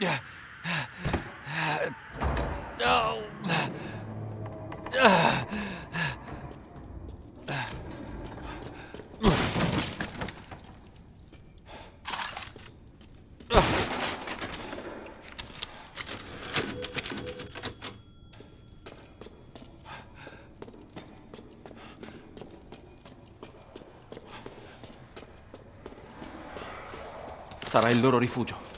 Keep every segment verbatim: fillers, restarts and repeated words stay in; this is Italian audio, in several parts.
No. Sarà il loro rifugio.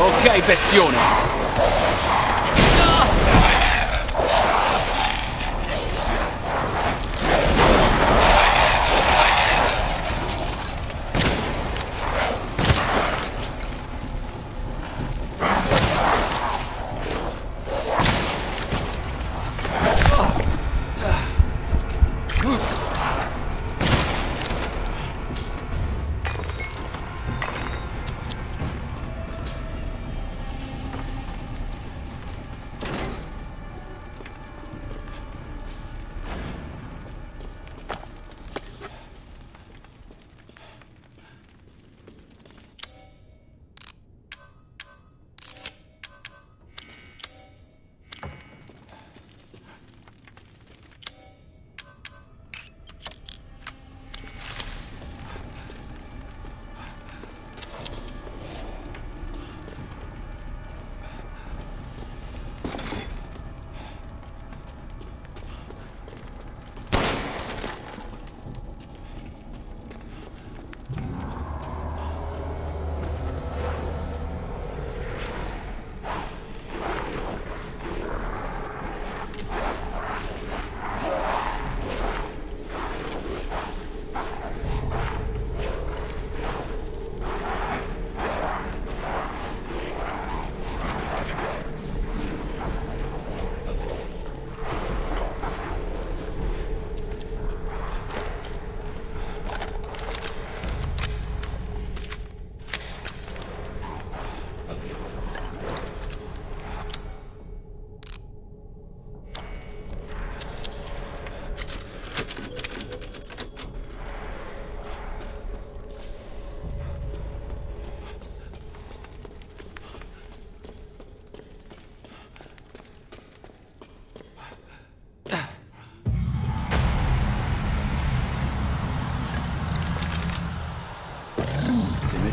Ok, bestione!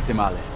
Aspetta male.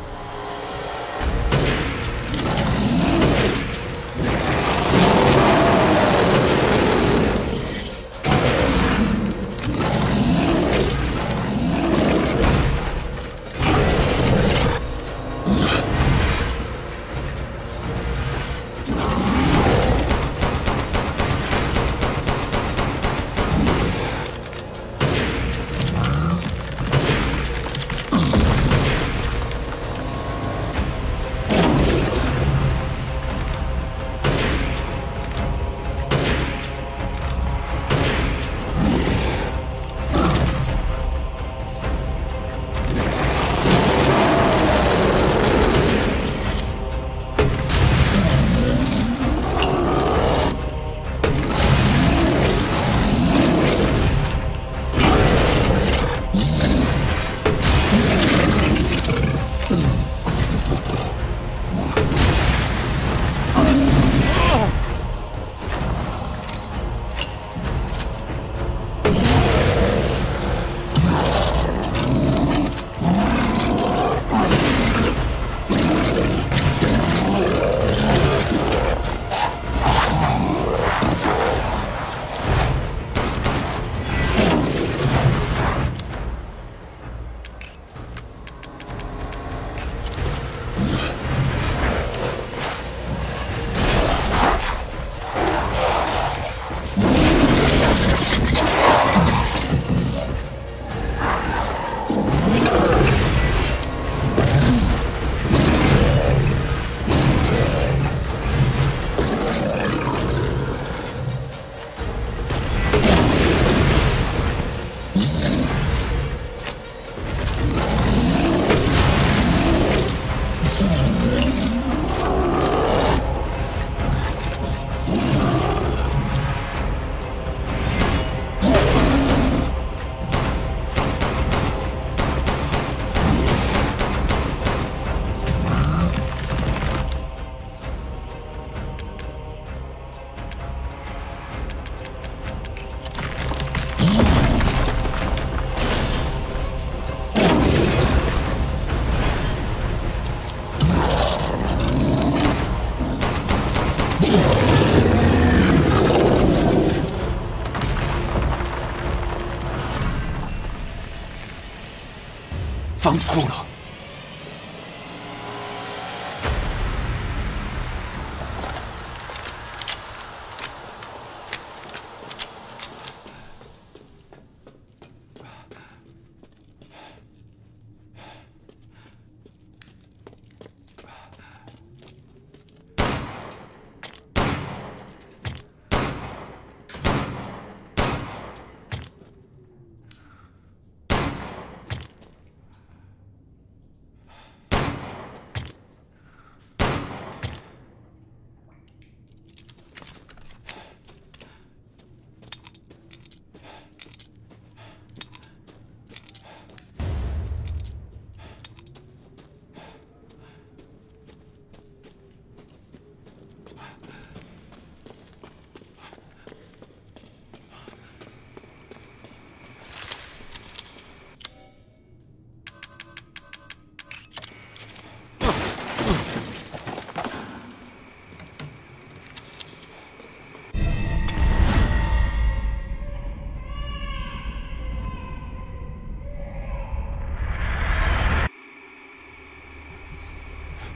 Fanculo.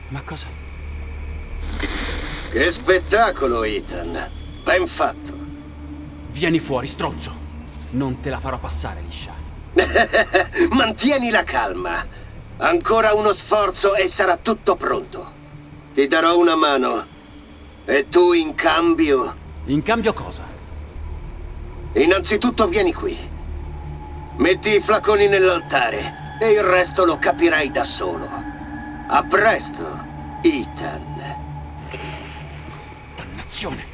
Ma cosa? Che spettacolo, Ethan! Ben fatto! Vieni fuori, stronzo! Non te la farò passare liscia. Mantieni la calma. Ancora uno sforzo e sarà tutto pronto. Ti darò una mano. E tu in cambio... In cambio cosa? Innanzitutto vieni qui. Metti i flaconi nell'altare e il resto lo capirai da solo. A presto, Ethan. Dannazione!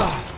Ugh.